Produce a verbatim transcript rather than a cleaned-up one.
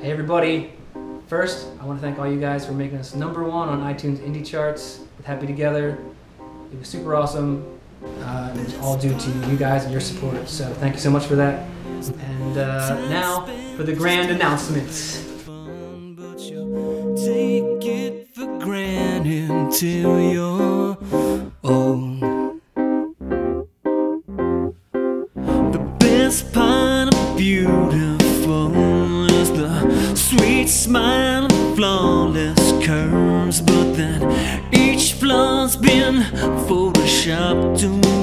Hey everybody, first I want to thank all you guys for making us number one on iTunes indie charts with Happy Together. It was super awesome. Uh, it was all due to you guys and your support, so thank you so much for that. And uh, now for the grand announcements. Take it for granted until you're old. The best part of beautiful is the sweet smile of flawless curves, but then each flaw's been photoshopped away.